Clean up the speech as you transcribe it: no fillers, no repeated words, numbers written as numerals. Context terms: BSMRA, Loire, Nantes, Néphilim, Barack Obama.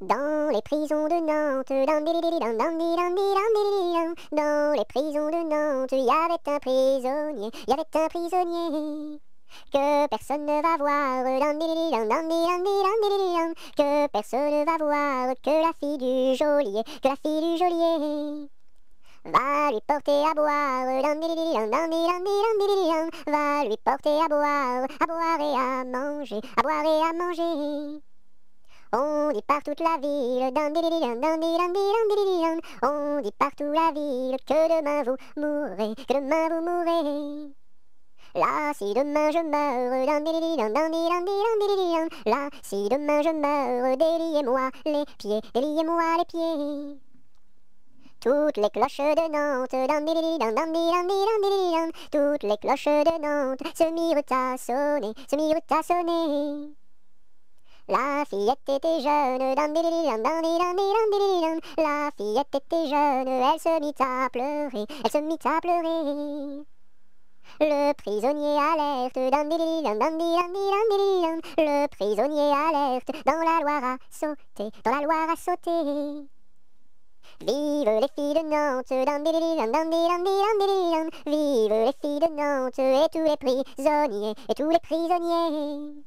Dans les prisons de Nantes, dans les prisons de Nantes, il y avait un prisonnier que personne ne va voir, que personne ne va voir, que la fille du geôlier va lui porter à boire, va lui porter à boire et à manger, à boire et à manger. On dit par toute la ville, on dit partout la ville, que demain vous mourrez, que demain vous mourrez. Là, si demain je meurs, là, si demain je meurs, déliez-moi les pieds. Toutes les cloches de Nantes, toutes les cloches de Nantes se mirent à sonner. La fillette était jeune, la fillette était jeune, elle se mit à pleurer, elle se mit à pleurer. Le prisonnier alerte, le prisonnier alerte, dans la Loire à sauter. Vive les filles de Nantes, vive les filles de Nantes, et tous les prisonniers, et tous les prisonniers.